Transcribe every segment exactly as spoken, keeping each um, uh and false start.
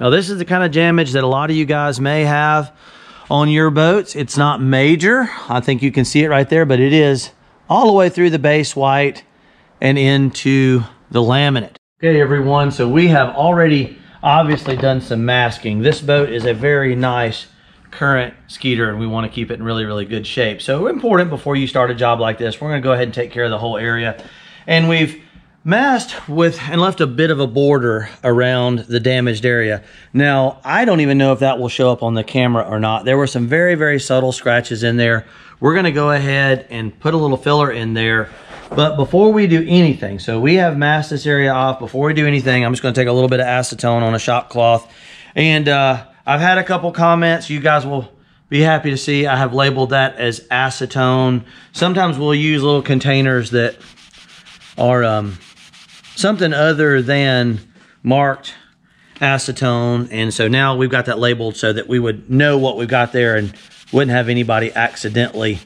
Now this is the kind of damage that a lot of you guys may have on your boats. It's not major. I think you can see it right there, but it is all the way through the base white and into the laminate. Okay everyone, so we have already obviously done some masking. This boat is a very nice current Skeeter and we want to keep it in really, really good shape. So important before you start a job like this, we're going to go ahead and take care of the whole area. And we've masked with and left a bit of a border around the damaged area. Now, I don't even know if that will show up on the camera or not. There were some very, very subtle scratches in there. We're going to go ahead and put a little filler in there. But before we do anything, so we have masked this area off. Before we do anything, I'm just going to take a little bit of acetone on a shop cloth. And uh, I've had a couple comments. You guys will be happy to see I have labeled that as acetone. Sometimes we'll use little containers that are um, something other than marked acetone. And so now we've got that labeled so that we would know what we've got there and wouldn't have anybody accidentally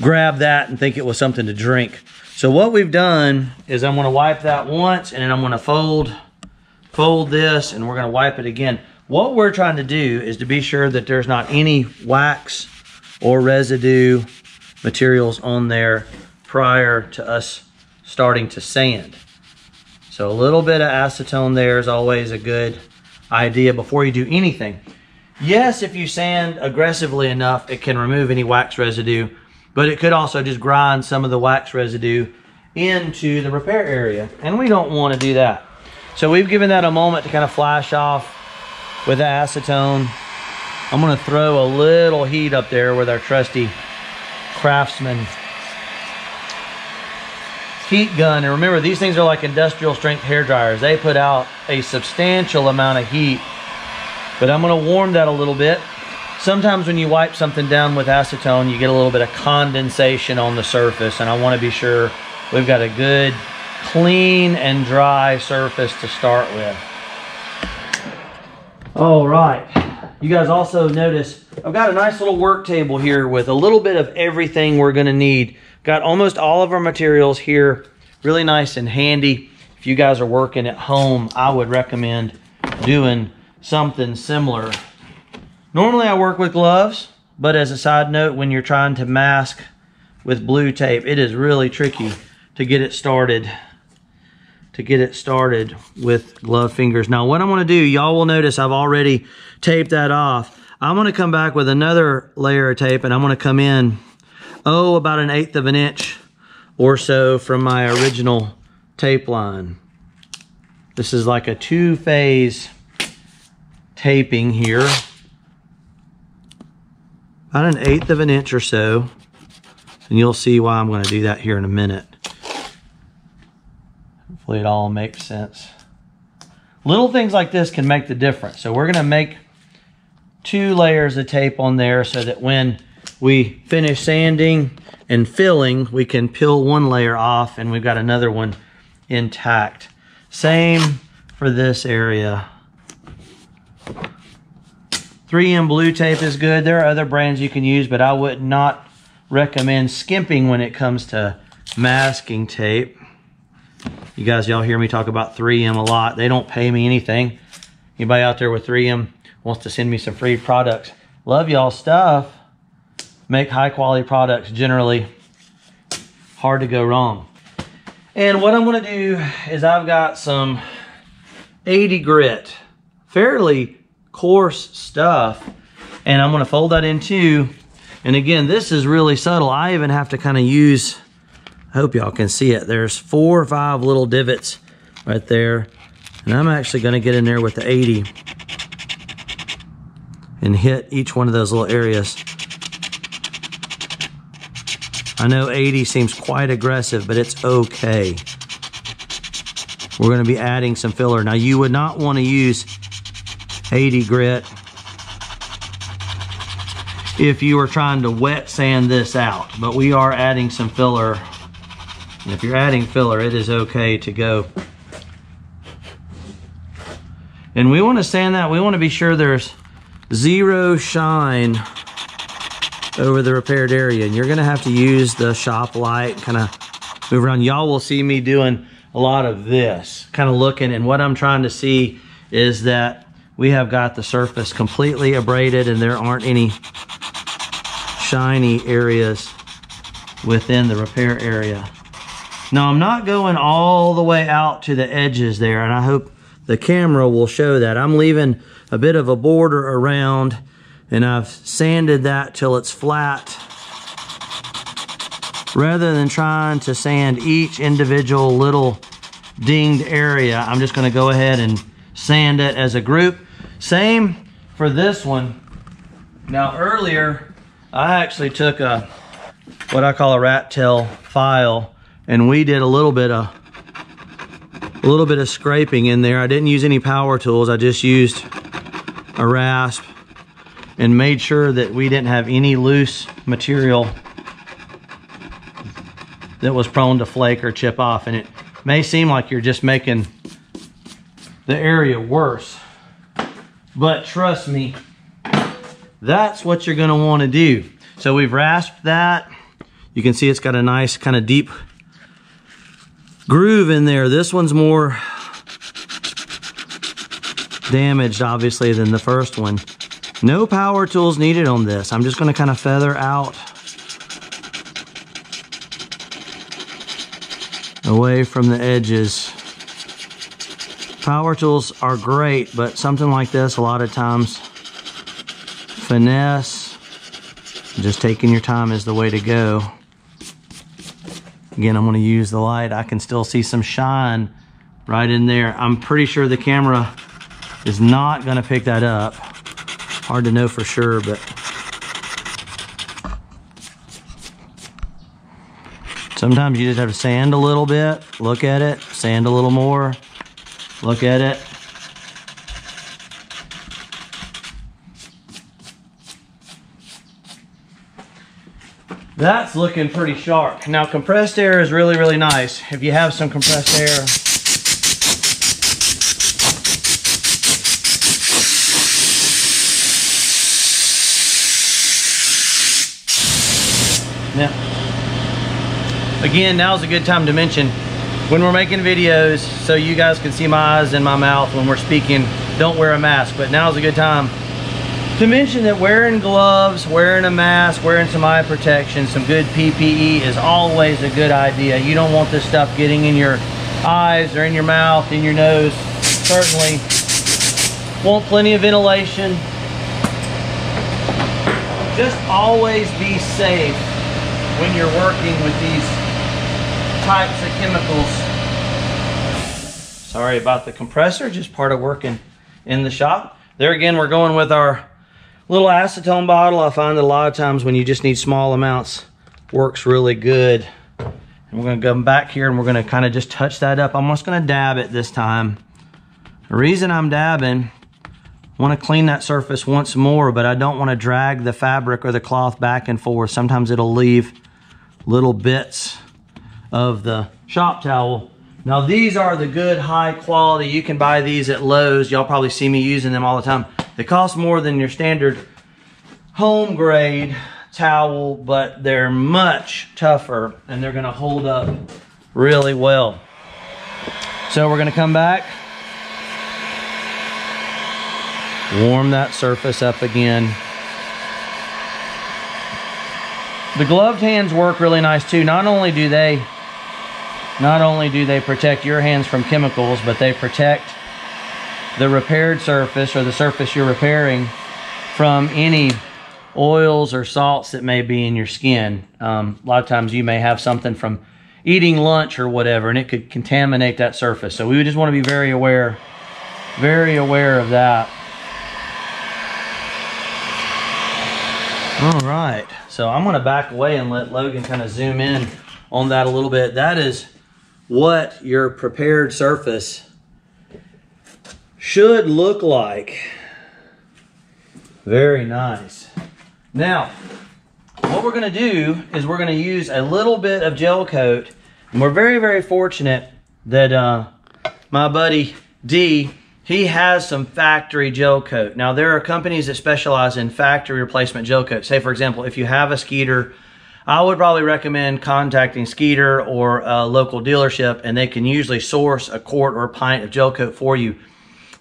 grab that and think it was something to drink. So what we've done is I'm gonna wipe that once and then I'm gonna fold, fold this and we're gonna wipe it again. What we're trying to do is to be sure that there's not any wax or residue materials on there prior to us starting to sand. So a little bit of acetone there is always a good idea before you do anything. Yes, if you sand aggressively enough, it can remove any wax residue, but it could also just grind some of the wax residue into the repair area, and we don't want to do that. So we've given that a moment to kind of flash off with the acetone. I'm going to throw a little heat up there with our trusty Craftsman heat gun. And remember, these things are like industrial strength hair dryers. They put out a substantial amount of heat, but I'm going to warm that a little bit. Sometimes when you wipe something down with acetone, you get a little bit of condensation on the surface, and I want to be sure we've got a good clean and dry surface to start with. All right, you guys also notice I've got a nice little work table here with a little bit of everything we're going to need. Got almost all of our materials here, really nice and handy. If you guys are working at home, I would recommend doing something similar. Normally I work with gloves, but as a side note, when you're trying to mask with blue tape, it is really tricky to get it started, to get it started with glove fingers. Now what I'm gonna do, y'all will notice I've already taped that off. I'm gonna come back with another layer of tape and I'm gonna come in oh, about an eighth of an inch or so from my original tape line. This is like a two-phase taping here. About an eighth of an inch or so. And you'll see why I'm going to do that here in a minute. Hopefully it all makes sense. Little things like this can make the difference. So we're going to make two layers of tape on there so that when we finish sanding and filling, we can peel one layer off and we've got another one intact. Same for this area. three M blue tape is good. There are other brands you can use, but I would not recommend skimping when it comes to masking tape. You guys, y'all hear me talk about three M a lot. They don't pay me anything. Anybody out there with three M wants to send me some free products, love y'all stuff. Make high quality products, generally hard to go wrong. And what I'm going to do is I've got some eighty grit, fairly coarse stuff, and I'm going to fold that in two. And again, this is really subtle. I even have to kind of use, I hope y'all can see it, there's four or five little divots right there, and I'm actually going to get in there with the eighty and hit each one of those little areas. I know eighty seems quite aggressive, but it's okay. We're going to be adding some filler. Now, you would not want to use eighty grit if you were trying to wet sand this out, but we are adding some filler. And if you're adding filler, it is okay to go. And we want to sand that. We want to be sure there's zero shine over the repaired area, and you're gonna have to use the shop light, kind of move around. Y'all will see me doing a lot of this, kind of looking, and what I'm trying to see is that we have got the surface completely abraded and there aren't any shiny areas within the repair area. Now I'm not going all the way out to the edges there, and I hope the camera will show that. I'm leaving a bit of a border around, and I've sanded that till it's flat rather than trying to sand each individual little dinged area. I'm just going to go ahead and sand it as a group. Same for this one. Now earlier I actually took a what I call a rat tail file, and we did a little bit of a little bit of scraping in there. I didn't use any power tools. I just used a rasp and made sure that we didn't have any loose material that was prone to flake or chip off. And it may seem like you're just making the area worse, but trust me, that's what you're gonna wanna do. So we've rasped that. You can see it's got a nice kind of deep groove in there. This one's more damaged obviously than the first one. No power tools needed on this. I'm just gonna kind of feather out away from the edges. Power tools are great, but something like this, a lot of times, finesse, just taking your time is the way to go. Again, I'm gonna use the light. I can still see some shine right in there. I'm pretty sure the camera is not gonna pick that up. Hard to know for sure, but. Sometimes you just have to sand a little bit, look at it, sand a little more. Look at it. That's looking pretty sharp. Now, compressed air is really, really nice. If you have some compressed air, now, again, now's a good time to mention, when we're making videos, so you guys can see my eyes and my mouth when we're speaking, don't wear a mask. But now's a good time to mention that wearing gloves, wearing a mask, wearing some eye protection, some good P P E is always a good idea. You don't want this stuff getting in your eyes or in your mouth, in your nose, certainly. Want plenty of ventilation. Just always be safe when you're working with these types of chemicals. Sorry about the compressor, just part of working in the shop. There again, we're going with our little acetone bottle. I find that a lot of times when you just need small amounts, works really good. And we're gonna come back here and we're gonna kind of just touch that up. I'm just gonna dab it this time. The reason I'm dabbing, I wanna clean that surface once more, but I don't wanna drag the fabric or the cloth back and forth. Sometimes it'll leave little bits of the shop towel. Now these are the good high quality. You can buy these at Lowe's. Y'all probably see me using them all the time. They cost more than your standard home grade towel, but they're much tougher and they're gonna hold up really well. So we're gonna come back, warm that surface up again. The gloved hands work really nice too. Not only do they Not only do they protect your hands from chemicals, but they protect the repaired surface or the surface you're repairing from any oils or salts that may be in your skin. Um, a lot of times you may have something from eating lunch or whatever, and it could contaminate that surface. So we would just want to be very aware, very aware of that. All right, so I'm gonna back away and let Logan kind of zoom in on that a little bit. That is what your prepared surface should look like. Very nice. Now, what we're gonna do is we're gonna use a little bit of gel coat, and we're very, very fortunate that uh, my buddy D, he has some factory gel coat. Now, there are companies that specialize in factory replacement gel coat. Say, for example, if you have a Skeeter, I would probably recommend contacting Skeeter or a local dealership, and they can usually source a quart or a pint of gel coat for you.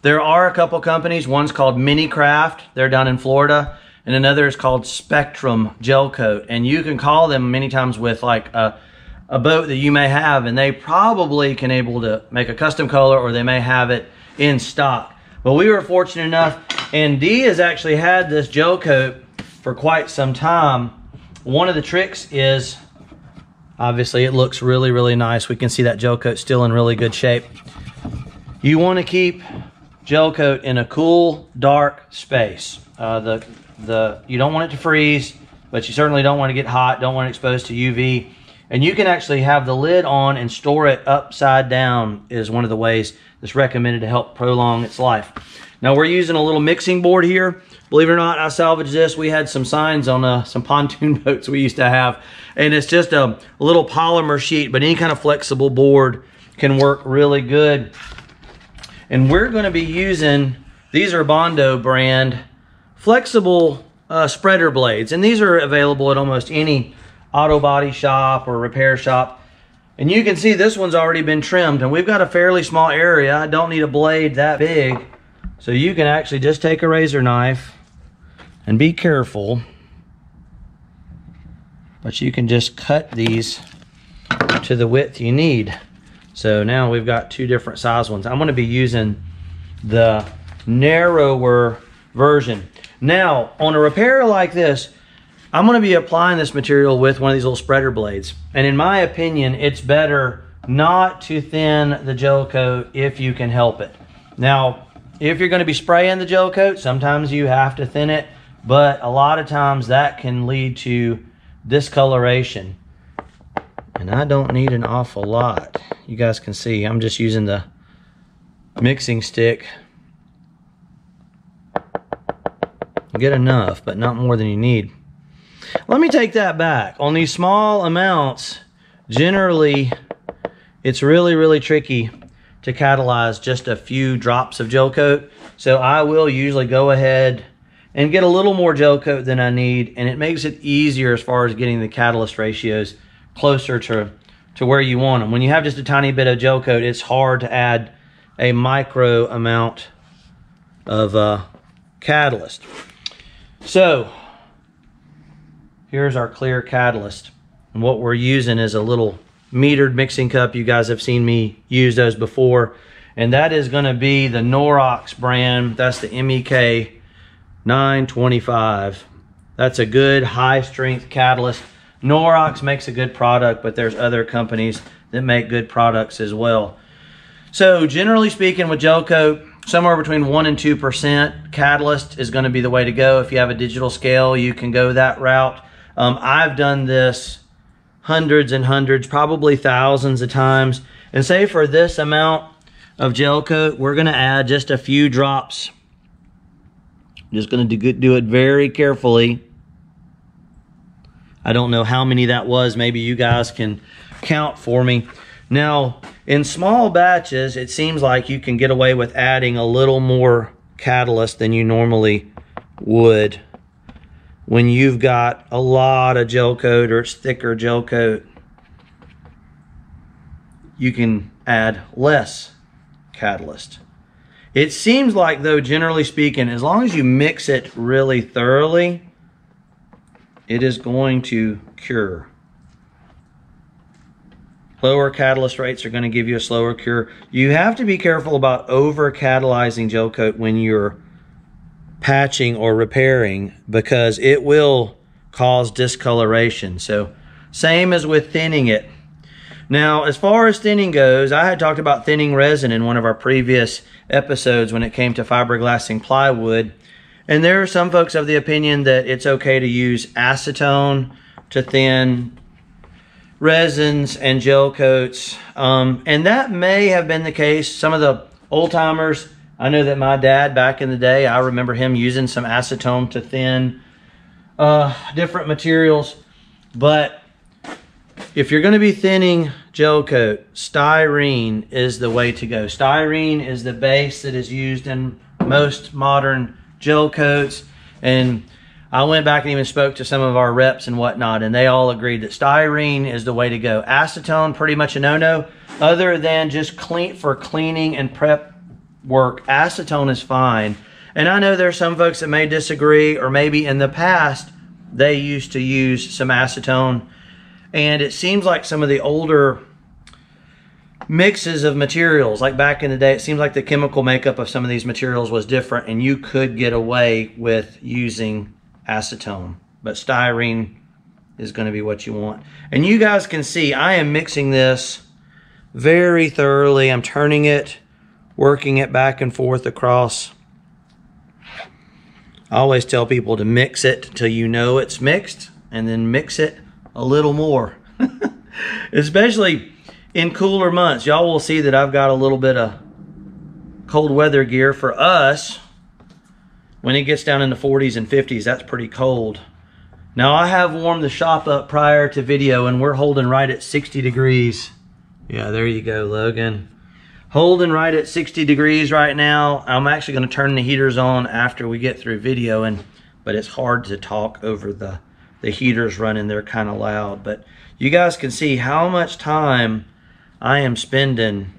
There are a couple companies. One's called Mini Craft. They're down in Florida. And another is called Spectrum Gel Coat. And you can call them many times with like a, a boat that you may have, and they probably can able to make a custom color, or they may have it in stock. But we were fortunate enough, and Dee has actually had this gel coat for quite some time. One of the tricks is, obviously it looks really, really nice. We can see that gel coat still in really good shape. You want to keep gel coat in a cool, dark space. Uh, the the you don't want it to freeze, but you certainly don't want to get hot, don't want it exposed to U V. And you can actually have the lid on and store it upside down is one of the ways that's recommended to help prolong its life. Now we're using a little mixing board here. Believe it or not, I salvaged this. We had some signs on uh, some pontoon boats we used to have. And it's just a, a little polymer sheet, but any kind of flexible board can work really good. And we're gonna be using, these are Bondo brand, flexible uh, spreader blades. And these are available at almost any auto body shop or repair shop. And you can see this one's already been trimmed, and we've got a fairly small area. I don't need a blade that big. So you can actually just take a razor knife and be careful, but you can just cut these to the width you need. So now we've got two different size ones. I'm gonna be using the narrower version. Now, on a repair like this, I'm gonna be applying this material with one of these little spreader blades. And in my opinion, it's better not to thin the gel coat if you can help it. Now, if you're gonna be spraying the gel coat, sometimes you have to thin it, but a lot of times that can lead to discoloration. And I don't need an awful lot. You guys can see, I'm just using the mixing stick. Get enough, but not more than you need. Let me take that back. On these small amounts, generally, it's really, really tricky to catalyze just a few drops of gel coat. So I will usually go ahead and get a little more gel coat than I need, and it makes it easier as far as getting the catalyst ratios closer to, to where you want them. When you have just a tiny bit of gel coat, it's hard to add a micro amount of uh, catalyst. So, here's our clear catalyst. And what we're using is a little metered mixing cup. You guys have seen me use those before. And that is gonna be the Norox brand. That's the M E K nine twenty-five. That's a good high strength catalyst. Norox makes a good product, but there's other companies that make good products as well. So generally speaking with gel coat, somewhere between one and two percent catalyst is gonna be the way to go. If you have a digital scale, you can go that route. Um, I've done this hundreds and hundreds, probably thousands of times. And say for this amount of gel coat, we're gonna add just a few drops. I'm just gonna do, do it very carefully. I don't know how many that was. Maybe you guys can count for me. Now, in small batches, it seems like you can get away with adding a little more catalyst than you normally would when you've got a lot of gel coat or it's thicker gel coat. You can add less catalyst. It seems like though, generally speaking, as long as you mix it really thoroughly, it is going to cure. Lower catalyst rates are going to give you a slower cure. You have to be careful about over catalyzing gel coat when you're patching or repairing, because it will cause discoloration. So same as with thinning it. Now, as far as thinning goes, I had talked about thinning resin in one of our previous episodes when it came to fiberglassing plywood. And there are some folks of the opinion that it's okay to use acetone to thin resins and gel coats. Um, and that may have been the case. Some of the old timers, I know that my dad back in the day, I remember him using some acetone to thin uh, different materials. But if you're going to be thinning gel coat, styrene is the way to go. Styrene is the base that is used in most modern gel coats, and I went back and even spoke to some of our reps and whatnot, and they all agreed that styrene is the way to go. Acetone, pretty much a no-no, other than just clean for cleaning and prep work, acetone is fine. And I know there's some folks that may disagree, or maybe in the past they used to use some acetone, and it seems like some of the older mixes of materials, like back in the day, it seems like the chemical makeup of some of these materials was different, and you could get away with using acetone, but styrene is going to be what you want. And you guys can see I am mixing this very thoroughly. I'm turning it, working it back and forth across. I always tell people to mix it till you know it's mixed, and then mix it a little more. Especially in cooler months. Y'all will see that I've got a little bit of cold weather gear for us. When it gets down in the forties and fifties, that's pretty cold. Now I have warmed the shop up prior to video, and we're holding right at sixty degrees. Yeah, there you go, Logan. Holding right at sixty degrees right now. I'm actually going to turn the heaters on after we get through video, and but it's hard to talk over the, the heaters running. They're kind of loud. But you guys can see how much time I am spending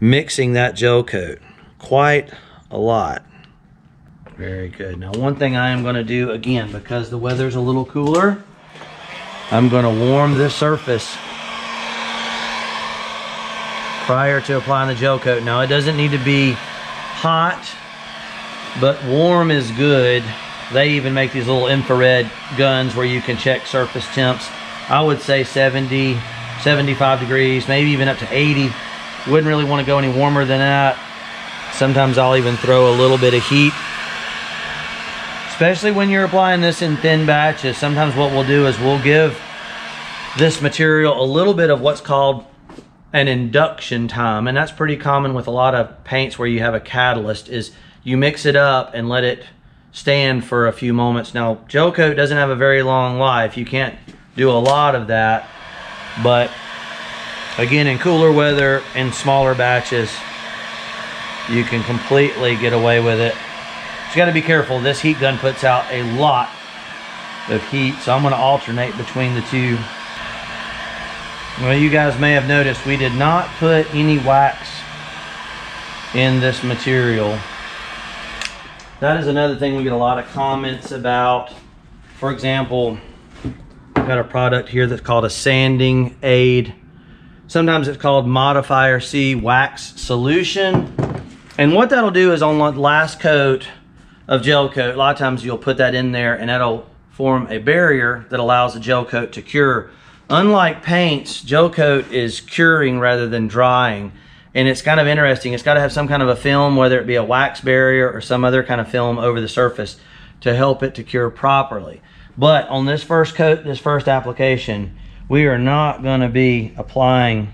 mixing that gel coat. Quite a lot. Very good. Now one thing I am going to do, again, because the weather's a little cooler, I'm going to warm this surface prior to applying the gel coat. Now it doesn't need to be hot, but warm is good. They even make these little infrared guns where you can check surface temps. I would say seventy, seventy-five degrees, maybe even up to eighty. Wouldn't really want to go any warmer than that. Sometimes I'll even throw a little bit of heat. Especially when you're applying this in thin batches, sometimes what we'll do is we'll give this material a little bit of what's called an induction time, and that's pretty common with a lot of paints where you have a catalyst, is you mix it up and let it stand for a few moments. Now gel coat doesn't have a very long life, you can't do a lot of that, but again, in cooler weather and smaller batches, you can completely get away with it. Just got to be careful, this heat gun puts out a lot of heat, so I'm going to alternate between the two. Well, you guys may have noticed we did not put any wax in this material. That is another thing we get a lot of comments about. For example, I've got a product here that's called a sanding aid. Sometimes it's called Modifier C Wax Solution. And what that'll do is on the last coat of gel coat, a lot of times you'll put that in there and that'll form a barrier that allows the gel coat to cure. Unlike paints, gel coat is curing rather than drying, and it's kind of interesting. It's got to have some kind of a film, whether it be a wax barrier or some other kind of film over the surface, to help it to cure properly. But on this first coat, this first application, we are not going to be applying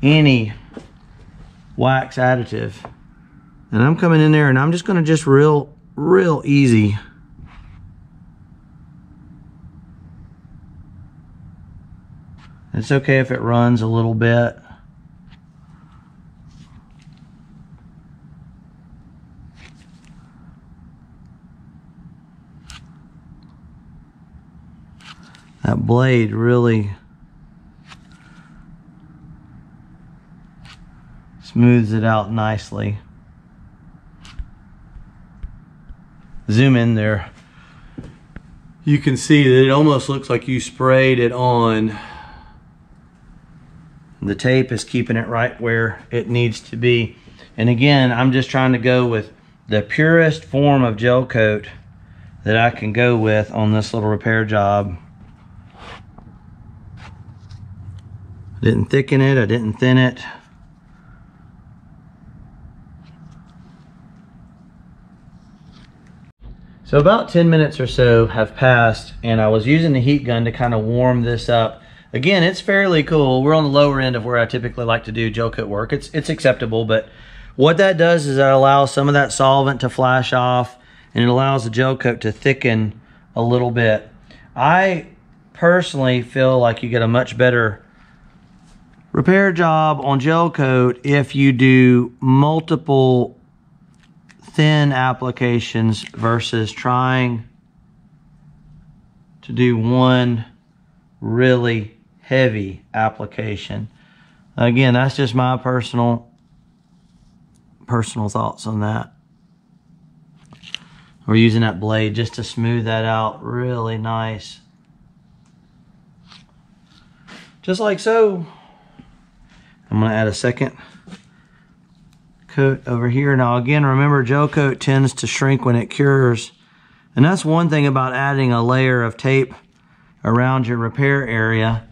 any wax additive. And I'm coming in there and I'm just going to just real, real easy. It's okay if it runs a little bit. That blade really smooths it out nicely. Zoom in there. You can see that it almost looks like you sprayed it on. The tape is keeping it right where it needs to be. And again, I'm just trying to go with the purest form of gel coat that I can go with on this little repair job. I didn't thicken it, I didn't thin it. So about ten minutes or so have passed, and I was using the heat gun to kind of warm this up. Again, it's fairly cool. We're on the lower end of where I typically like to do gel coat work. It's, it's acceptable, but what that does is that allows some of that solvent to flash off, and it allows the gel coat to thicken a little bit. I personally feel like you get a much better repair job on gel coat if you do multiple thin applications versus trying to do one really heavy application. Again, that's just my personal personal thoughts on that. We're using that blade just to smooth that out really nice. Just like so. I'm gonna add a second coat over here. Now again, remember, gel coat tends to shrink when it cures. And that's one thing about adding a layer of tape around your repair area,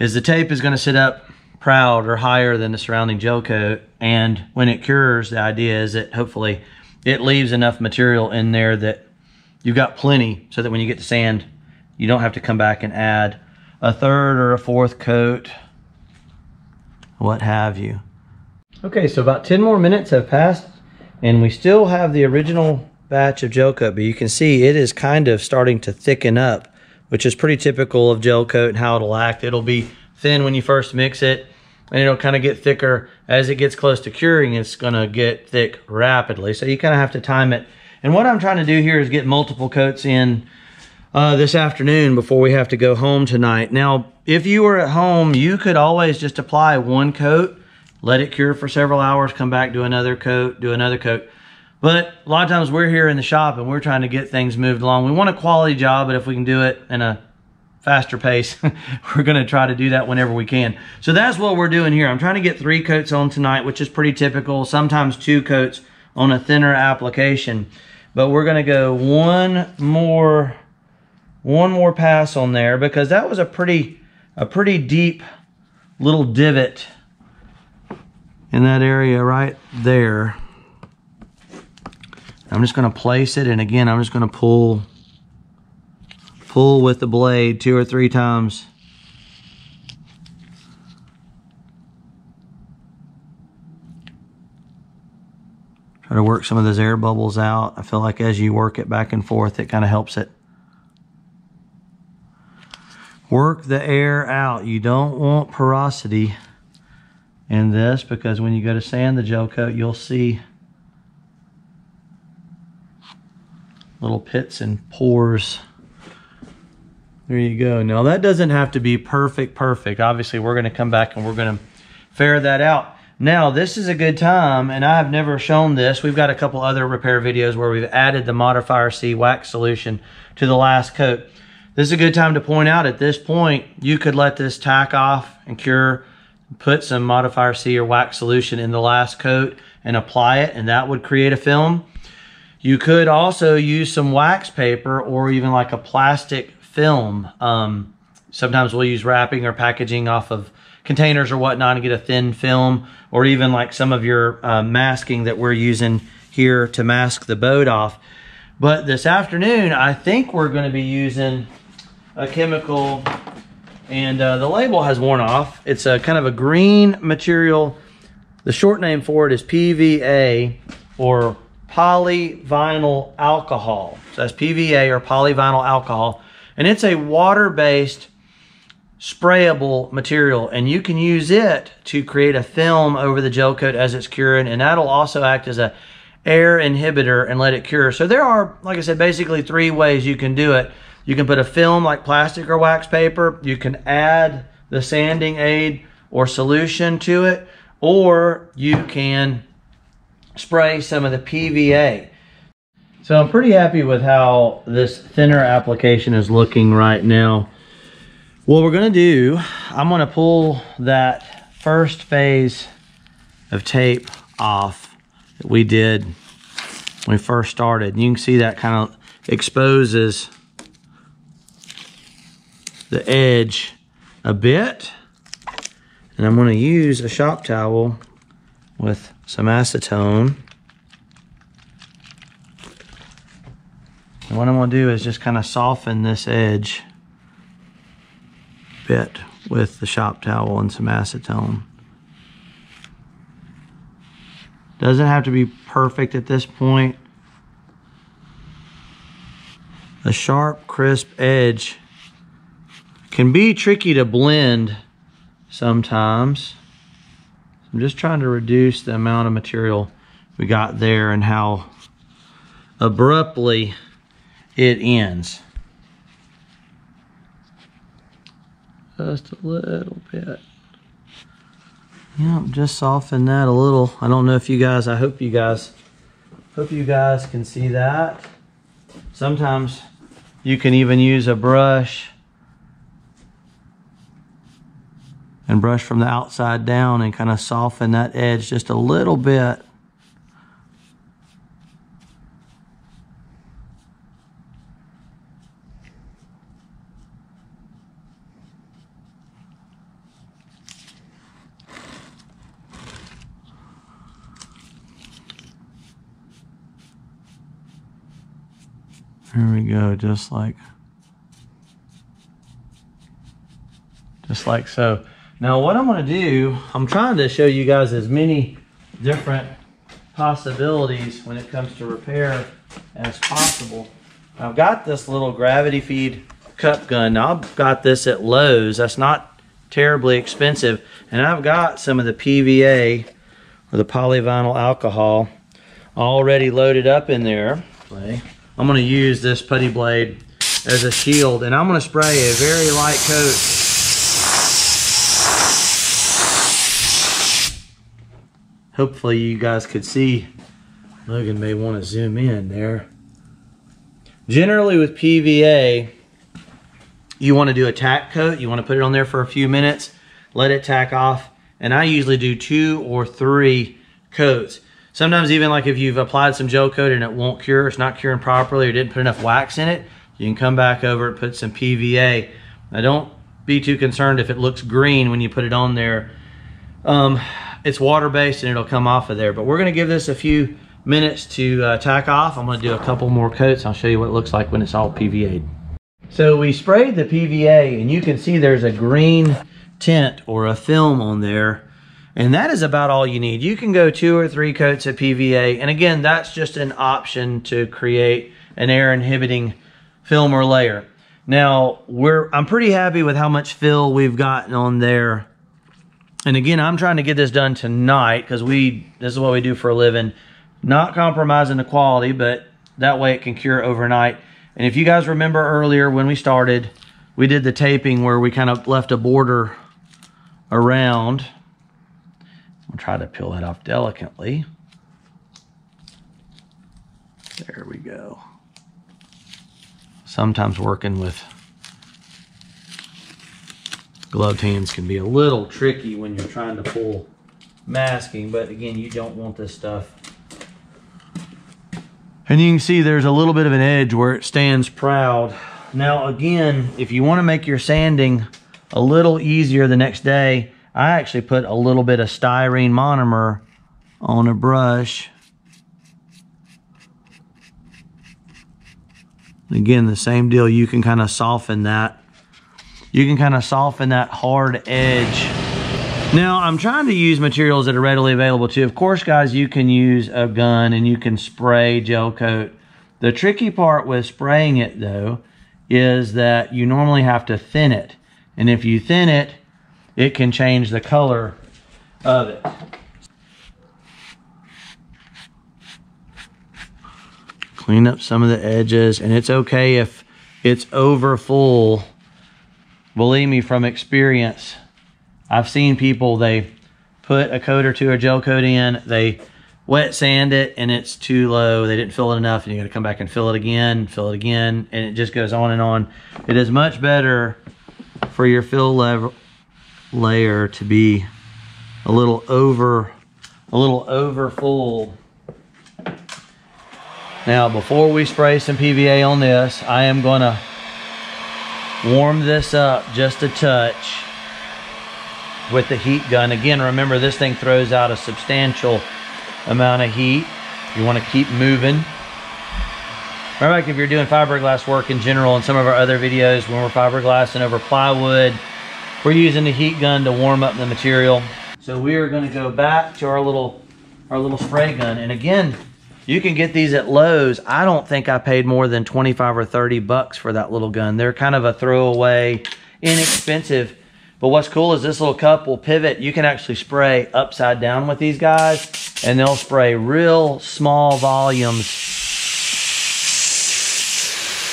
is the tape is gonna sit up proud or higher than the surrounding gel coat. And when it cures, the idea is that hopefully it leaves enough material in there that you've got plenty so that when you get to sand, you don't have to come back and add a third or a fourth coat, what have you. Okay, so about ten more minutes have passed and we still have the original batch of gel coat, but you can see it is kind of starting to thicken up, which is pretty typical of gel coat and how it'll act. It'll be thin when you first mix it, and it'll kind of get thicker as it gets close to curing. It's gonna get thick rapidly, so you kind of have to time it. And what I'm trying to do here is get multiple coats in uh, this afternoon before we have to go home tonight. Now, if you were at home, you could always just apply one coat, let it cure for several hours, come back, do another coat, do another coat. But a lot of times we're here in the shop and we're trying to get things moved along. We want a quality job, but if we can do it in a faster pace, we're going to try to do that whenever we can. So that's what we're doing here. I'm trying to get three coats on tonight, which is pretty typical, sometimes two coats on a thinner application. But we're going to go one more, one more pass on there, because that was a pretty, a pretty deep little divot in that area right there. I'm just going to place it, and again, I'm just going to pull, pull with the blade two or three times. Try to work some of those air bubbles out. I feel like as you work it back and forth, it kind of helps it. Work the air out. You don't want porosity in this, because when you go to sand the gel coat, you'll see little pits and pores. There you go. Now that doesn't have to be perfect, perfect. Obviously we're gonna come back and we're gonna fare that out. Now this is a good time, and I've never shown this. We've got a couple other repair videos where we've added the Modifier C wax solution to the last coat. This is a good time to point out, at this point, you could let this tack off and cure, put some Modifier C or wax solution in the last coat and apply it, and that would create a film. You could also use some wax paper or even like a plastic film. Um, sometimes we'll use wrapping or packaging off of containers or whatnot and get a thin film, or even like some of your uh, masking that we're using here to mask the boat off. But this afternoon, I think we're going to be using a chemical, and uh, the label has worn off. It's a kind of a green material. The short name for it is P V A, or polyvinyl alcohol. So that's P V A or polyvinyl alcohol. And it's a water-based sprayable material, and you can use it to create a film over the gel coat as it's curing, and that'll also act as a air inhibitor and let it cure. So there are, like I said, basically three ways you can do it. You can put a film like plastic or wax paper, you can add the sanding aid or solution to it, or you can spray some of the P V A. So I'm pretty happy with how this thinner application is looking right now. What we're gonna do, I'm gonna pull that first phase of tape off that we did when we first started. And you can see that kind of exposes the edge a bit. And I'm gonna use a shop towel with some acetone. And what I'm gonna do is just kind of soften this edge a bit with the shop towel and some acetone. Doesn't have to be perfect at this point. A sharp, crisp edge can be tricky to blend sometimes. I'm just trying to reduce the amount of material we got there and how abruptly it ends. Just a little bit. Yep, just soften that a little. I don't know if you guys, I hope you guys, hope you guys can see that. Sometimes you can even use a brush and brush from the outside down and kind of soften that edge just a little bit. There we go, just like, just like so. Now what I'm gonna do, I'm trying to show you guys as many different possibilities when it comes to repair as possible. I've got this little gravity feed cup gun. Now I've got this at Lowe's. That's not terribly expensive. And I've got some of the P V A, or the polyvinyl alcohol, already loaded up in there. I'm gonna use this putty blade as a shield, and I'm gonna spray a very light coat . Hopefully you guys could see. Logan may want to zoom in there. Generally with P V A, you want to do a tack coat. You want to put it on there for a few minutes, let it tack off, and I usually do two or three coats. Sometimes even like if you've applied some gel coat and it won't cure, it's not curing properly or didn't put enough wax in it, you can come back over and put some P V A. Now don't be too concerned if it looks green when you put it on there. Um, it's water-based and it'll come off of there, but we're gonna give this a few minutes to uh, tack off. I'm gonna do a couple more coats. I'll show you what it looks like when it's all P V A'd. So we sprayed the P V A and you can see there's a green tint or a film on there. And that is about all you need. You can go two or three coats of P V A. And again, that's just an option to create an air inhibiting film or layer. Now, we're I'm pretty happy with how much fill we've gotten on there. And again, I'm trying to get this done tonight because we this is what we do for a living. Not compromising the quality, but that way it can cure overnight. And if you guys remember earlier when we started, we did the taping where we kind of left a border around. We'll try to peel that off delicately. There we go. Sometimes working with gloved hands can be a little tricky when you're trying to pull masking, but again, you don't want this stuff. And you can see there's a little bit of an edge where it stands proud. Now again, if you want to make your sanding a little easier the next day, I actually put a little bit of styrene monomer on a brush. Again, the same deal, you can kind of soften that. You can kind of soften that hard edge. Now, I'm trying to use materials that are readily available too. Of course, guys, you can use a gun and you can spray gel coat. The tricky part with spraying it though, is that you normally have to thin it. And if you thin it, it can change the color of it. Clean up some of the edges, and it's okay if it's over full. Believe me, from experience, I've seen people, they put a coat or two or gel coat in, they wet sand it, and it's too low. They didn't fill it enough, and you gotta come back and fill it again, fill it again, and it just goes on and on. It is much better for your fill level layer to be a little over a little over full. Now before we spray some P V A on this, I am gonna warm this up just a touch with the heat gun. Again, remember this thing throws out a substantial amount of heat. You want to keep moving. Remember, like if you're doing fiberglass work in general, in some of our other videos when we're fiberglass and over plywood, we're using the heat gun to warm up the material. So we are going to go back to our little our little spray gun. And again, you can get these at Lowe's. I don't think I paid more than twenty-five or thirty bucks for that little gun. They're kind of a throwaway, inexpensive. But what's cool is this little cup will pivot. You can actually spray upside down with these guys, and they'll spray real small volumes.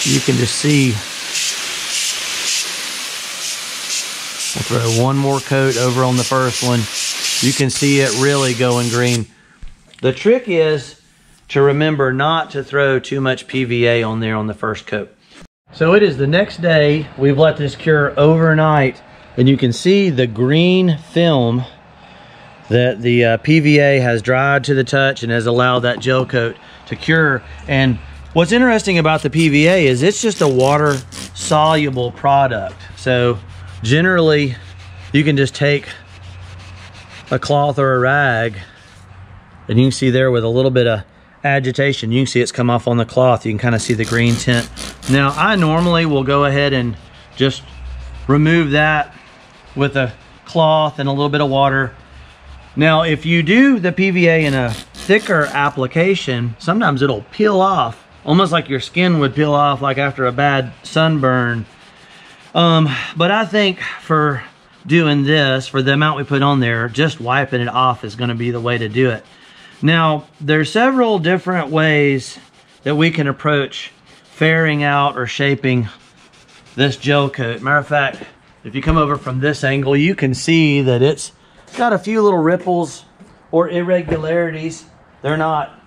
You can just see. We'll throw one more coat over on the first one. you can see it really going green. The trick is to remember not to throw too much P V A on there on the first coat. So it is the next day. We've let this cure overnight, and you can see the green film that the uh, P V A has dried to the touch and has allowed that gel coat to cure. And what's interesting about the P V A is it's just a water soluble product. So generally you can just take a cloth or a rag, and you can see there with a little bit of agitation, you can see it's come off on the cloth. You can kind of see the green tint. Now I normally will go ahead and just remove that with a cloth and a little bit of water. Now if you do the P V A in a thicker application, sometimes it'll peel off, almost like your skin would peel off like after a bad sunburn. Um, but I think for doing this, for the amount we put on there, just wiping it off is gonna be the way to do it. Now, there's several different ways that we can approach fairing out or shaping this gel coat. Matter of fact, if you come over from this angle, you can see that it's got a few little ripples or irregularities. They're not,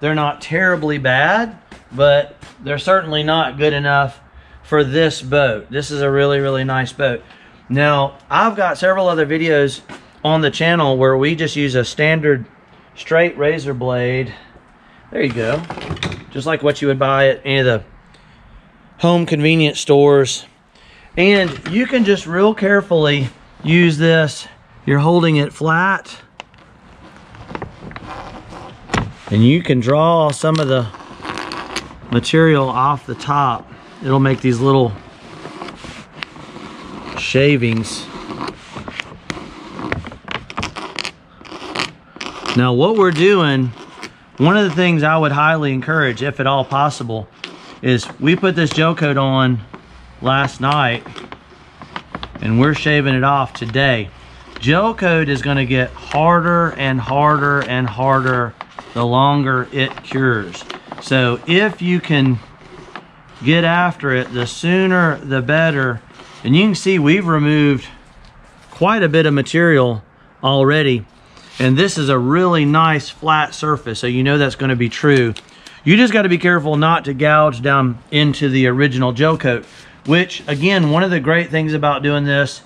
they're not terribly bad, but they're certainly not good enough for this boat. This is a really, really nice boat. Now, I've got several other videos on the channel where we just use a standard straight razor blade. There you go. Just like what you would buy at any of the home convenience stores. And you can just real carefully use this. You're holding it flat, and you can draw some of the material off the top. It'll make these little shavings. Now what we're doing, one of the things I would highly encourage, if at all possible, is we put this gel coat on last night and we're shaving it off today. Gel coat is gonna get harder and harder and harder the longer it cures. So if you can get after it, the sooner the better. And you can see we've removed quite a bit of material already. And this is a really nice flat surface, so you know that's going to be true. You just got to be careful not to gouge down into the original gel coat, which again, one of the great things about doing this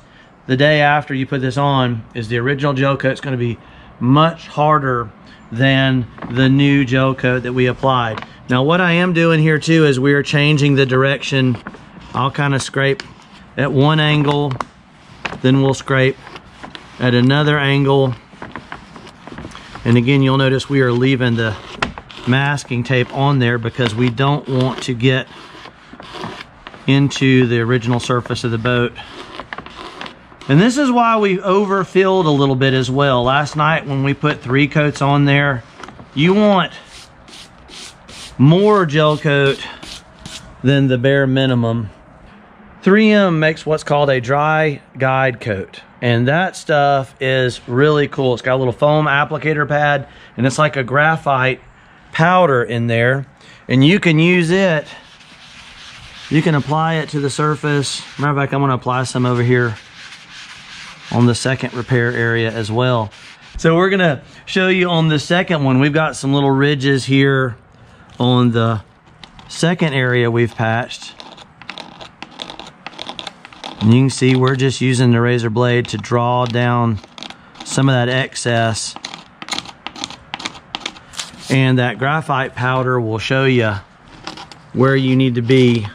the day after you put this on is the original gel coat is going to be much harder than the new gel coat that we applied. Now what I am doing here too is we are changing the direction. I'll kind of scrape at one angle, then we'll scrape at another angle. And again, you'll notice we are leaving the masking tape on there because we don't want to get into the original surface of the boat. And this is why we overfilled a little bit as well. Last night when we put three coats on there, you want more gel coat than the bare minimum. three M makes what's called a dry guide coat. And that stuff is really cool. It's got a little foam applicator pad, and it's like a graphite powder in there. And you can use it, you can apply it to the surface. Matter of fact, I'm gonna apply some over here on the second repair area as well. So we're gonna show you on the second one. We've got some little ridges here on the second area we've patched. And you can see we're just using the razor blade to draw down some of that excess. And that graphite powder will show you where you need to be.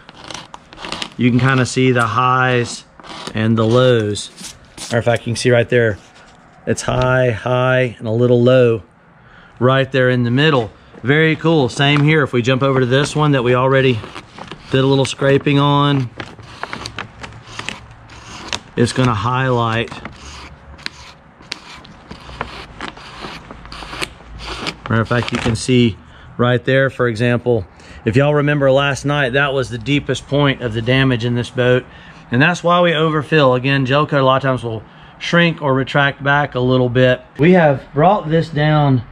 You can kind of see the highs and the lows. Matter of fact, you can see right there, it's high, high, and a little low right there in the middle. Very cool. Same here. If we jump over to this one that we already did a little scraping on, it's going to highlight. Matter of fact, you can see right there, for example, if y'all remember last night, that was the deepest point of the damage in this boat. And that's why we overfill. Again, gel coat a lot of times will shrink or retract back a little bit. We have brought this down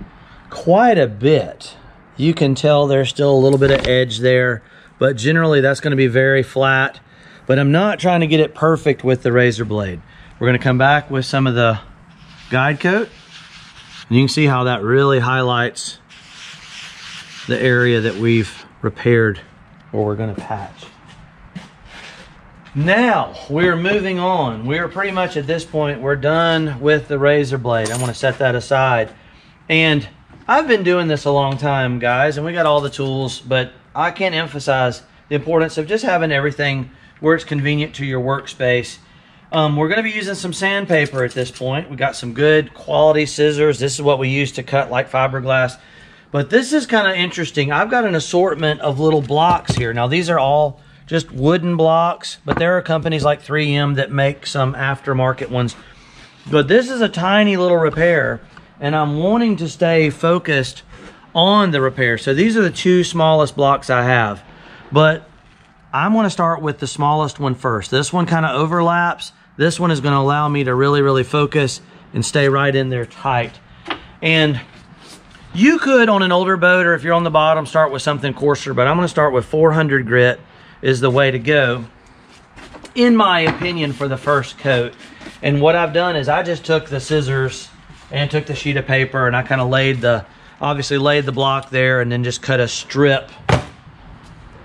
quite a bit. You can tell there's still a little bit of edge there, but generally that's going to be very flat. But I'm not trying to get it perfect with the razor blade. We're gonna come back with some of the guide coat. And you can see how that really highlights the area that we've repaired or we're gonna patch. Now we're moving on. We're pretty much at this point, we're done with the razor blade. I'm gonna set that aside. And I've been doing this a long time, guys, and we got all the tools, but I can't emphasize the importance of just having everything where it's convenient to your workspace. Um, we're gonna be using some sandpaper at this point. We got some good quality scissors. This is what we use to cut like fiberglass. But this is kind of interesting. I've got an assortment of little blocks here. Now these are all just wooden blocks, but there are companies like three M that make some aftermarket ones. But this is a tiny little repair, and I'm wanting to stay focused on the repair. So these are the two smallest blocks I have, but I'm gonna start with the smallest one first. This one kind of overlaps. This one is gonna allow me to really, really focus and stay right in there tight. And you could, on an older boat, or if you're on the bottom, start with something coarser, but I'm gonna start with four hundred grit is the way to go, in my opinion, for the first coat. And what I've done is I just took the scissors and took the sheet of paper, and I kind of laid the, obviously laid the block there, and then just cut a strip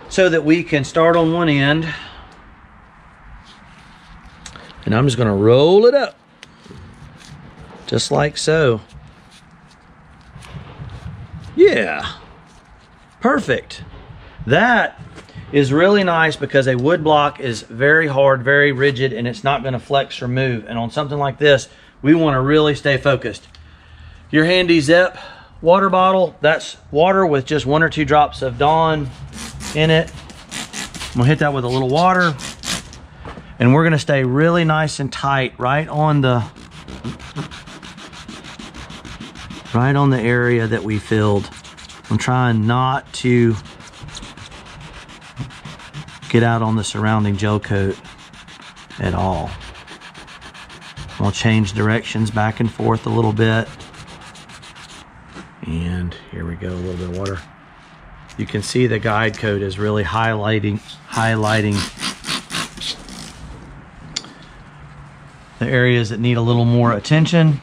so that we can start on one end. And I'm just gonna roll it up, just like so. Yeah, perfect. That is really nice because a wood block is very hard, very rigid, and it's not gonna flex or move. And on something like this, we wanna really stay focused. Your handy Zep water bottle, that's water with just one or two drops of Dawn in it. I'm gonna hit that with a little water, and we're gonna stay really nice and tight right on the right on the area that we filled. I'm trying not to get out on the surrounding gel coat at all. I'll change directions back and forth a little bit. And here we go, a little bit of water. You can see the guide coat is really highlighting, highlighting the areas that need a little more attention.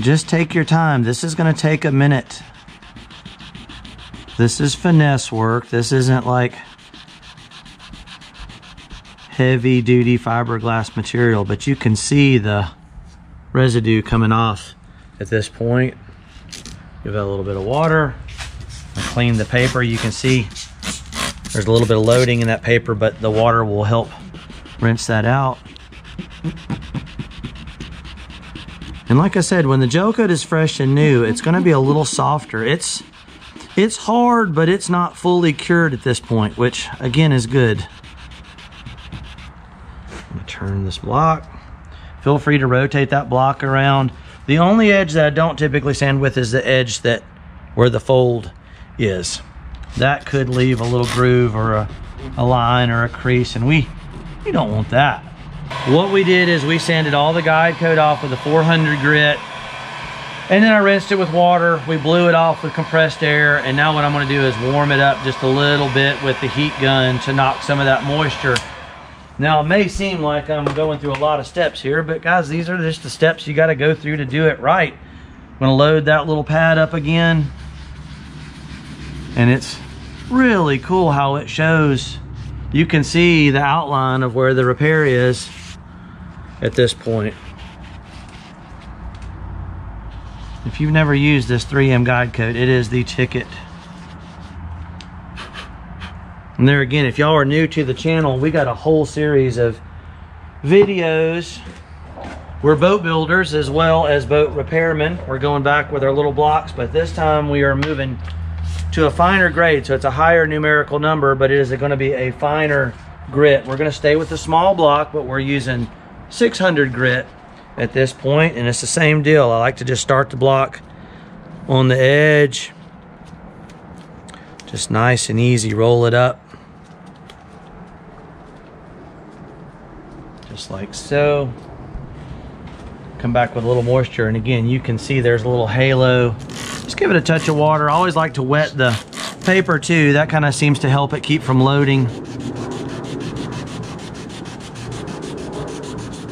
Just take your time. This is gonna take a minute. This is finesse work. This isn't like heavy duty fiberglass material, but you can see the residue coming off at this point. Give it a little bit of water. I clean the paper. You can see there's a little bit of loading in that paper, but the water will help rinse that out. And like I said, when the gel coat is fresh and new, it's gonna be a little softer. It's, it's hard, but it's not fully cured at this point, which again is good. I'm gonna turn this block. Feel free to rotate that block around. The only edge that I don't typically sand with is the edge that where the fold is. That could leave a little groove or a, a line or a crease, and we, we don't want that. What we did is we sanded all the guide coat off with a four hundred grit, and then I rinsed it with water. We blew it off with compressed air, and now what I'm gonna do is warm it up just a little bit with the heat gun to knock some of that moisture. Now it may seem like I'm going through a lot of steps here, but guys, these are just the steps you gotta go through to do it right. I'm gonna load that little pad up again, and it's really cool how it shows. You can see the outline of where the repair is at this point. If you've never used this three M guide coat, it is the ticket. And there again, if y'all are new to the channel, we got a whole series of videos. We're boat builders as well as boat repairmen. We're going back with our little blocks, but this time we are moving to a finer grade. So it's a higher numerical number, but it is going to be a finer grit. We're going to stay with the small block, but we're using six hundred grit at this point, and it's the same deal. I like to just start the block on the edge, just nice and easy, roll it up just like so. Come back with a little moisture, and again you can see there's a little halo. Just give it a touch of water. I always like to wet the paper too. That kind of seems to help it keep from loading.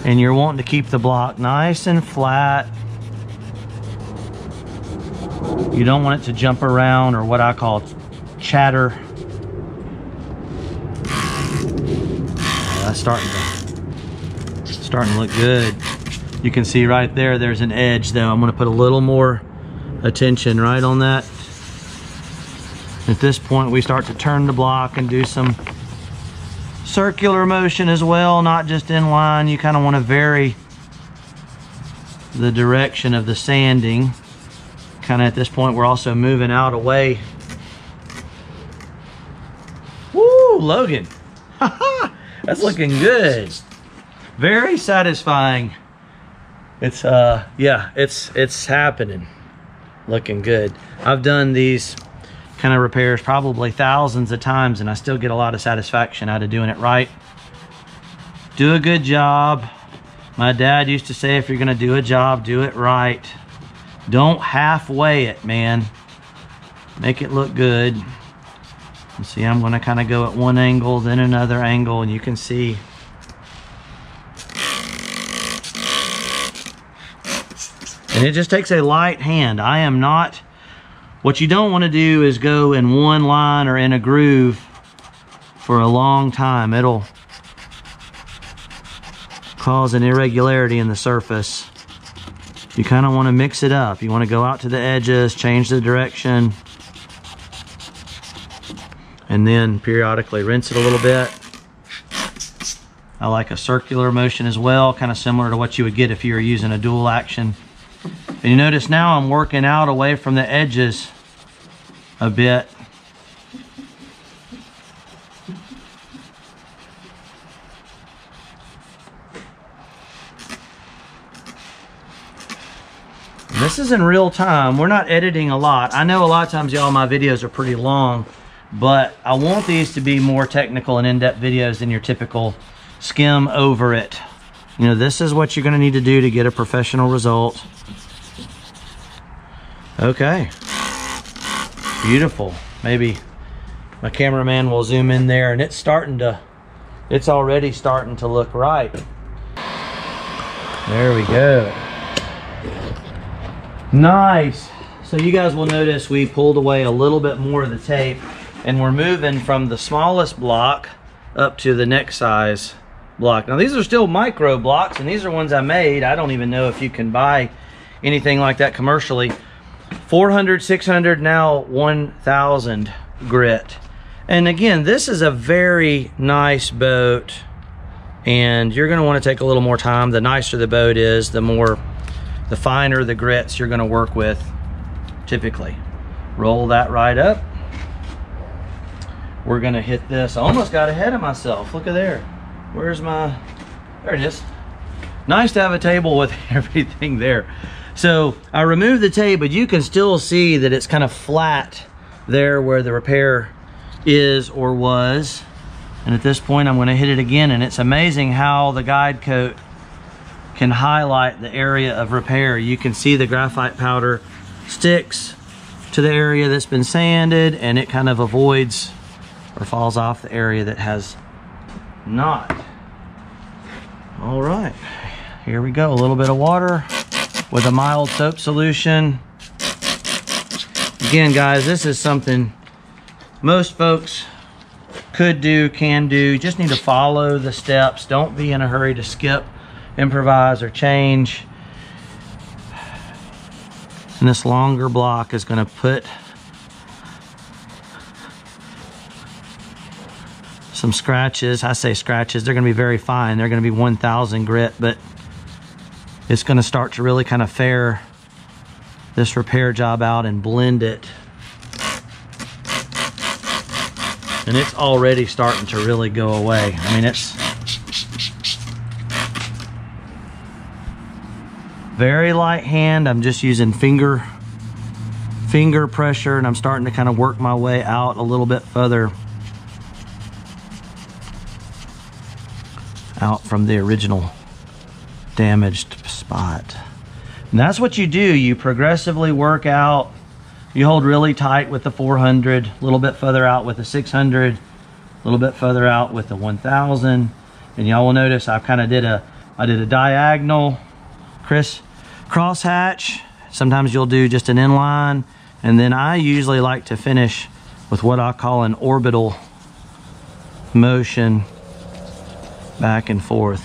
and you're wanting to keep the block nice and flat. You don't want it to jump around, or what I call chatter. That's starting to, starting to look good. You can see right there, there's an edge though. I'm gonna put a little more attention right on that. At this point, we start to turn the block and do some circular motion as well, not just in line. You kind of want to vary the direction of the sanding. Kind of at this point, we're also moving out away. Woo, Logan. That's looking good. Very satisfying. It's, uh, yeah, it's, it's happening. Looking good. I've done these kind of repairs probably thousands of times, and I still get a lot of satisfaction out of doing it right. Do a good job. My dad used to say, if you're gonna do a job, do it right. Don't halfway it, man. Make it look good. You see, I'm gonna kind of go at one angle, then another angle, and you can see. And it just takes a light hand. I am not What you don't want to do is go in one line or in a groove for a long time. It'll cause an irregularity in the surface. You kind of want to mix it up. You want to go out to the edges, change the direction, and then periodically rinse it a little bit. I like a circular motion as well, kind of similar to what you would get if you were using a dual action. And you notice now I'm working out away from the edges a bit. This is in real time. We're not editing a lot. I know a lot of times y'all, my videos are pretty long, but I want these to be more technical and in-depth videos than your typical skim over it. You know, this is what you're going to need to do to get a professional result. Okay, beautiful. Maybe my cameraman will zoom in there, and it's starting to, it's already starting to look right. There we go. Nice. So you guys will notice we pulled away a little bit more of the tape, and we're moving from the smallest block up to the next size block. Now these are still micro blocks, and these are ones I made. I don't even know if you can buy anything like that commercially. four hundred, six hundred, now one thousand grit. And again, this is a very nice boat, and you're gonna wanna take a little more time. The nicer the boat is, the more, the finer the grits you're gonna work with, typically. Roll that right up. We're gonna hit this. I almost got ahead of myself. Look at there. Where's my, there it is. Nice to have a table with everything there. So I removed the tape, but you can still see that it's kind of flat there where the repair is or was. And at this point, I'm going to hit it again, and it's amazing how the guide coat can highlight the area of repair. You can see the graphite powder sticks to the area that's been sanded, and it kind of avoids or falls off the area that has not. All right, here we go. A little bit of water with a mild soap solution. Again, guys, this is something most folks could do, can do. Just need to follow the steps. Don't be in a hurry to skip, improvise, or change. And this longer block is gonna put some scratches. I say scratches, they're gonna be very fine. They're gonna be one thousand grit, but it's gonna start to really kind of fare this repair job out and blend it. And it's already starting to really go away. I mean, it's very light hand. I'm just using finger, finger pressure, and I'm starting to kind of work my way out a little bit further out from the original damaged spot. And that's what you do. You progressively work out. You hold really tight with the four hundred, a little bit further out with the six hundred, a little bit further out with the one thousand. And y'all will notice I've kind of did a, I did a diagonal cross hatch. Sometimes you'll do just an inline, and then I usually like to finish with what I call an orbital motion back and forth.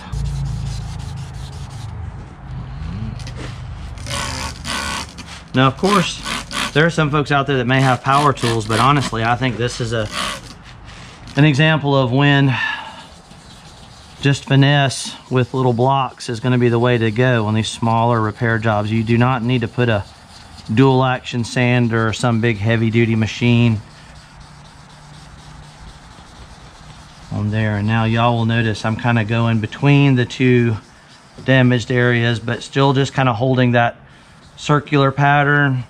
Now, of course, there are some folks out there that may have power tools, but honestly, I think this is a an example of when just finesse with little blocks is going to be the way to go on these smaller repair jobs. You do not need to put a dual action sander or some big heavy duty machine on there. And now y'all will notice I'm kind of going between the two damaged areas, but still just kind of holding that circular pattern.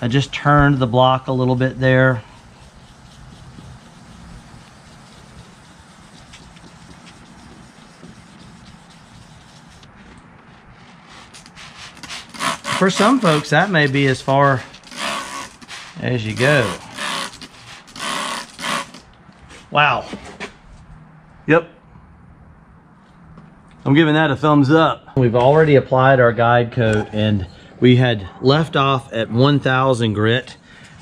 I just turned the block a little bit there. For some folks, that may be as far as you go. Wow. Yep. I'm giving that a thumbs up. We've already applied our guide coat, and we had left off at one thousand grit.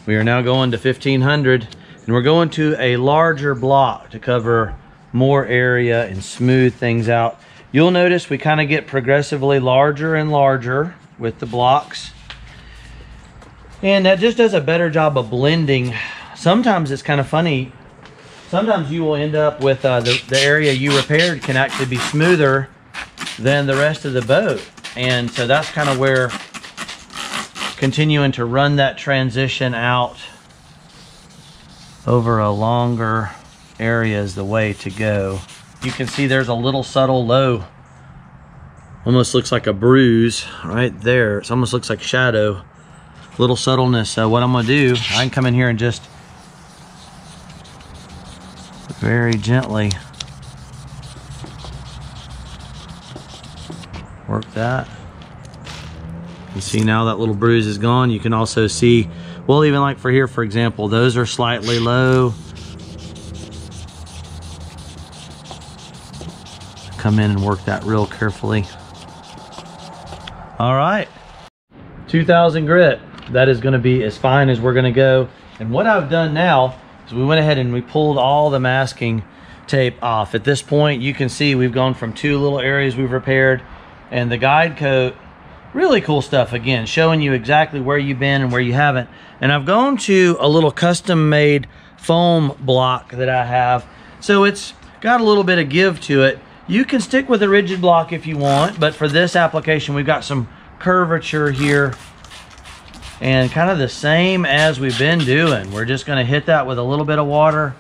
We are now going to fifteen hundred, and we're going to a larger block to cover more area and smooth things out. You'll notice we kind of get progressively larger and larger with the blocks, and that just does a better job of blending. Sometimes it's kind of funny. Sometimes you will end up with uh, the, the area you repaired can actually be smoother than the rest of the boat, and so that's kind of where continuing to run that transition out over a longer area is the way to go. You can see there's a little subtle low. Almost looks like a bruise right there. It almost looks like shadow. Little subtleness. So what I'm gonna do, I can come in here and just very gently work that. You see now that little bruise is gone. You can also see, well, even like for here, for example, those are slightly low. Come in and work that real carefully. All right, two thousand grit. That is gonna be as fine as we're gonna go. And what I've done now is we went ahead and we pulled all the masking tape off. At this point, you can see we've gone from two little areas we've repaired, and the guide coat. Really cool stuff, again, showing you exactly where you've been and where you haven't. And I've gone to a little custom-made foam block that I have. So it's got a little bit of give to it. You can stick with a rigid block if you want, but for this application, we've got some curvature here and kind of the same as we've been doing. We're just gonna hit that with a little bit of water.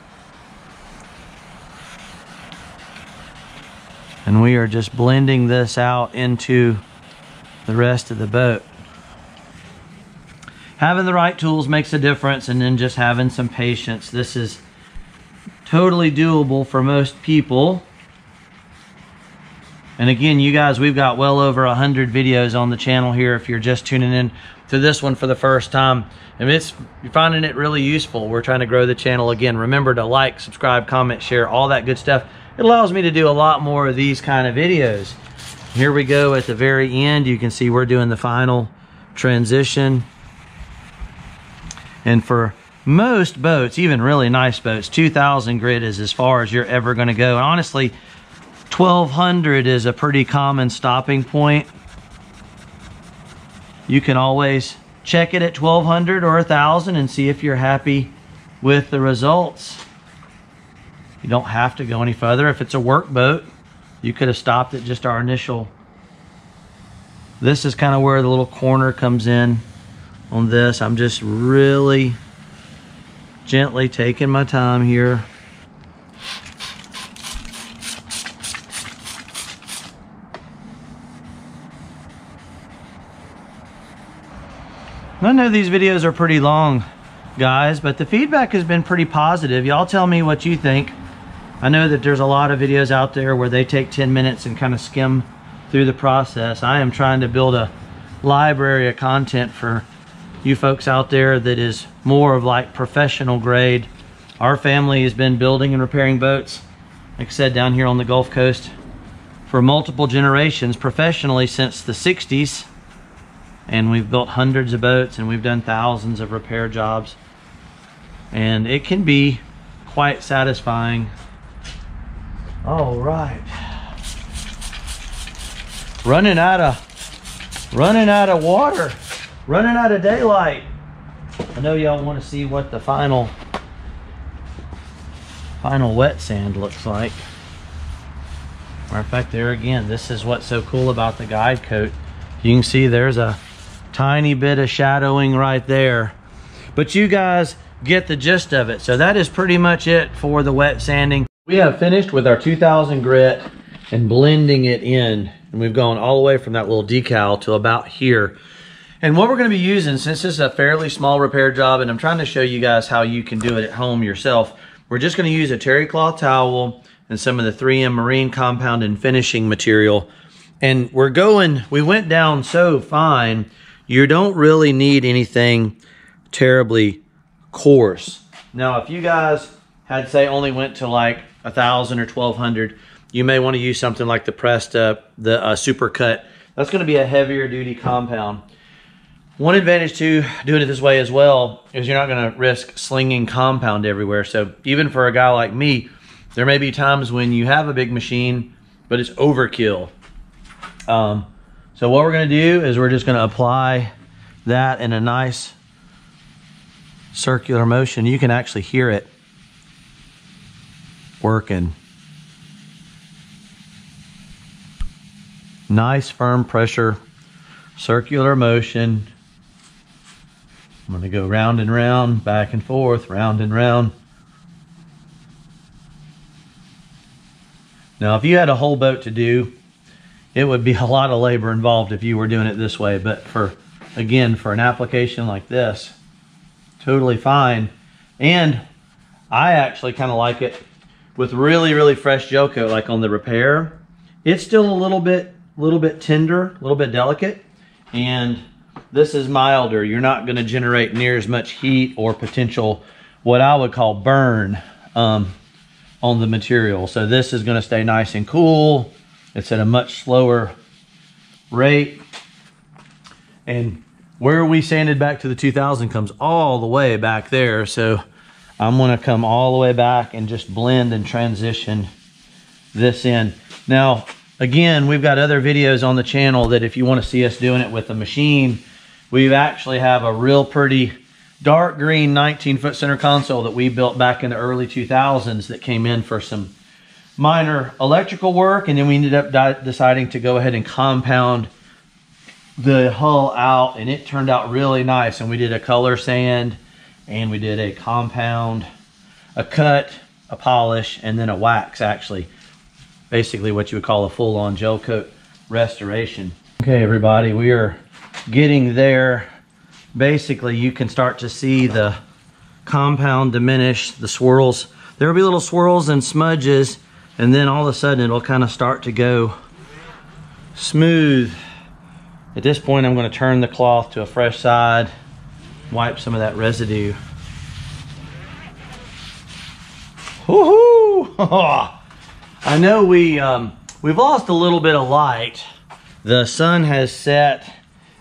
And we are just blending this out into the rest of the boat. Having the right tools makes a difference, and then just having some patience. This is totally doable for most people. And again, you guys, we've got well over one hundred videos on the channel here if you're just tuning in to this one for the first time. And it's, you're finding it really useful. We're trying to grow the channel again. Remember to like, subscribe, comment, share, all that good stuff. It allows me to do a lot more of these kind of videos. Here we go at the very end. You can see we're doing the final transition. And for most boats, even really nice boats, two thousand grit is as far as you're ever gonna go. And honestly, twelve hundred is a pretty common stopping point. You can always check it at twelve hundred or one thousand and see if you're happy with the results. You don't have to go any further. If it's a work boat, you could have stopped at just our initial. This is kind of where the little corner comes in on this. I'm just really gently taking my time here. I know these videos are pretty long, guys, but the feedback has been pretty positive. Y'all tell me what you think. I know that there's a lot of videos out there where they take ten minutes and kind of skim through the process. I am trying to build a library of content for you folks out there that is more of like professional grade. Our family has been building and repairing boats, like I said, down here on the Gulf Coast for multiple generations professionally since the sixties, and we've built hundreds of boats and we've done thousands of repair jobs, and it can be quite satisfying. All right, running out of running out of water, running out of daylight. I know y'all want to see what the final final wet sand looks like. Matter of fact, there again, this is what's so cool about the guide coat. You can see there's a tiny bit of shadowing right there, but you guys get the gist of it. So that is pretty much it for the wet sanding. We have finished with our two thousand grit and blending it in, and we've gone all the way from that little decal to about here. And what we're going to be using, since this is a fairly small repair job and I'm trying to show you guys how you can do it at home yourself, we're just going to use a terry cloth towel and some of the three M Marine compound and finishing material. And we're going, we went down so fine, you don't really need anything terribly coarse. Now, if you guys had, say, only went to like a thousand or twelve hundred, you may want to use something like the Presta, the uh, Super Cut. That's going to be a heavier duty compound. One advantage to doing it this way as well is you're not going to risk slinging compound everywhere. So even for a guy like me, there may be times when you have a big machine, but it's overkill. Um, so what we're going to do is we're just going to apply that in a nice circular motion. You can actually hear it working. Nice firm pressure, circular motion. I'm going to go round and round, back and forth, round and round. Now, if you had a whole boat to do, it would be a lot of labor involved if you were doing it this way. But for, again, for an application like this, totally fine. And I actually kind of like it with really, really fresh gel coat, like on the repair. It's still a little bit, little bit tender, a little bit delicate. And this is milder. You're not going to generate near as much heat or potential, what I would call burn, um, on the material. So this is going to stay nice and cool. It's at a much slower rate. And where we sanded back to the two thousand comes all the way back there. So I'm going to come all the way back and just blend and transition this in. Now, again, we've got other videos on the channel that if you want to see us doing it with a machine, we actually have a real pretty dark green nineteen foot center console that we built back in the early two thousands that came in for some minor electrical work, and then we ended up deciding to go ahead and compound the hull out, and it turned out really nice. And we did a color sand, and we did a compound, a cut, a polish, and then a wax, actually. Basically what you would call a full-on gel coat restoration. Okay, everybody, we are getting there. Basically, you can start to see the compound diminish, the swirls. There will be little swirls and smudges, and then all of a sudden it'll kind of start to go smooth. At this point, I'm going to turn the cloth to a fresh side, wipe some of that residue. Woohoo! I know we, um, we've lost a little bit of light. The sun has set,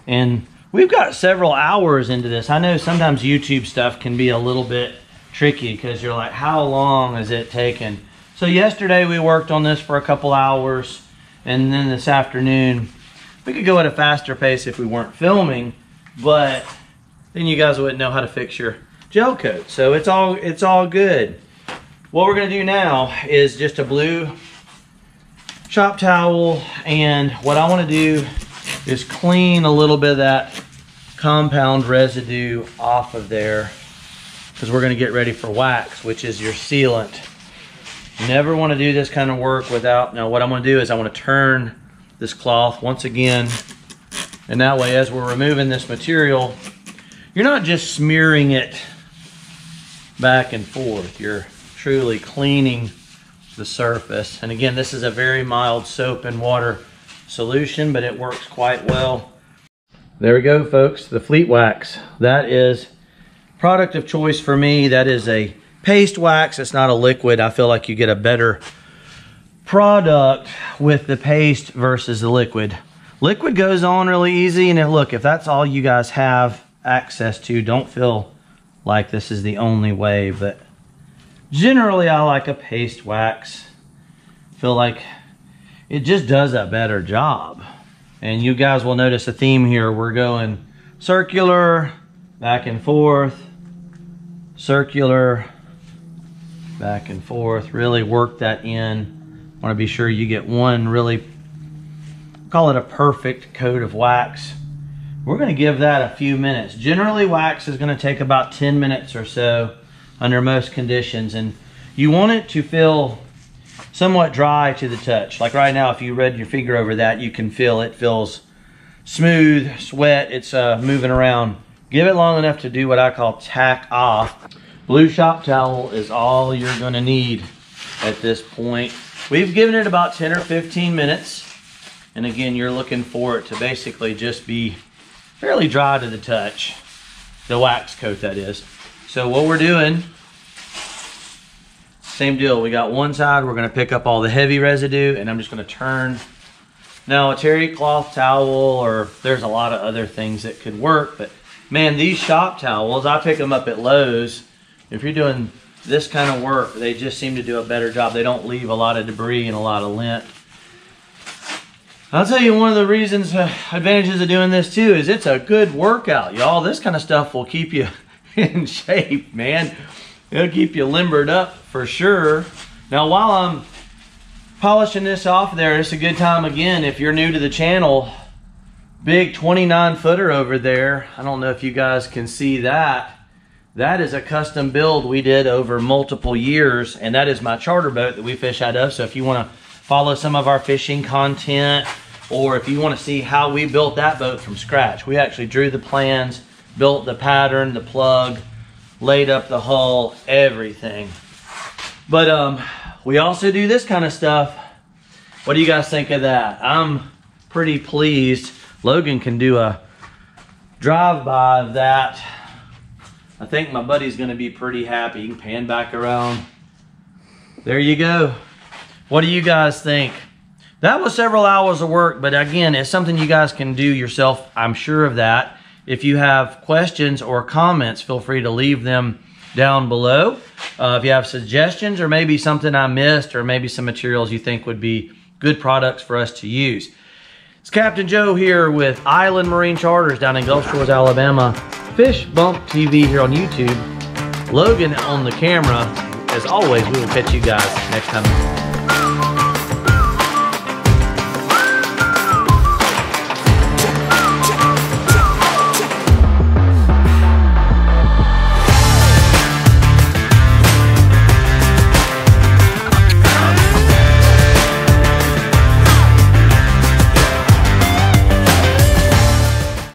and we've got several hours into this. I know sometimes YouTube stuff can be a little bit tricky because you're like, how long is it taking? So yesterday we worked on this for a couple hours, and then this afternoon we could go at a faster pace if we weren't filming, but then you guys wouldn't know how to fix your gel coat. So it's all, it's all good. What we're gonna do now is just a blue shop towel, and what I wanna do is clean a little bit of that compound residue off of there, because we're going to get ready for wax, which is your sealant. Never want to do this kind of work without. Now what I'm going to do is I want to turn this cloth once again, and that way as we're removing this material, you're not just smearing it back and forth, you're truly cleaning the surface. And again, this is a very mild soap and water solution, but it works quite well. There we go, folks, the Fleet Wax. That is product of choice for me. That is a paste wax. It's not a liquid. I feel like you get a better product with the paste versus the liquid. Liquid goes on really easy, and it, look, if that's all you guys have access to, don't feel like this is the only way, but generally I like a paste wax. Feel like it just does a better job. And you guys will notice a theme here. We're going circular, back and forth, circular, back and forth. Really work that in. Want to be sure you get one really, call it a perfect coat of wax. We're going to give that a few minutes. Generally, wax is going to take about ten minutes or so under most conditions, and you want it to feel somewhat dry to the touch. Like right now, if you read your finger over that, you can feel it feels smooth, sweat, it's uh, moving around. Give it long enough to do what I call tack off. Blue shop towel is all you're going to need at this point. We've given it about ten or fifteen minutes. And again, you're looking for it to basically just be fairly dry to the touch, the wax coat that is. So what we're doing, same deal, we got one side, we're gonna pick up all the heavy residue, and I'm just gonna turn. Now a terry cloth towel, or there's a lot of other things that could work, but man, these shop towels, I pick them up at Lowe's. If you're doing this kind of work, they just seem to do a better job. They don't leave a lot of debris and a lot of lint. I'll tell you one of the reasons, uh, advantages of doing this too, is it's a good workout, y'all. This kind of stuff will keep you in shape, man. It'll keep you limbered up for sure. Now, while I'm polishing this off there, it's a good time again, if you're new to the channel, big twenty-nine footer over there. I don't know if you guys can see that. That is a custom build we did over multiple years, and that is my charter boat that we fish out of. So if you want to follow some of our fishing content, or if you want to see how we built that boat from scratch. We actually drew the plans, built the pattern, the plug, laid up the hull, everything. But um, we also do this kind of stuff. What do you guys think of that? I'm pretty pleased. Logan can do a drive-by of that. I think my buddy's going to be pretty happy. You can pan back around. There you go. What do you guys think? That was several hours of work, but again, it's something you guys can do yourself. I'm sure of that. If you have questions or comments, feel free to leave them down below. Uh, if you have suggestions, or maybe something I missed, or maybe some materials you think would be good products for us to use. It's Captain Joe here with Island Marine Charters down in Gulf Shores, Alabama. Fish Bump T V here on YouTube. Logan on the camera. As always, we will catch you guys next time.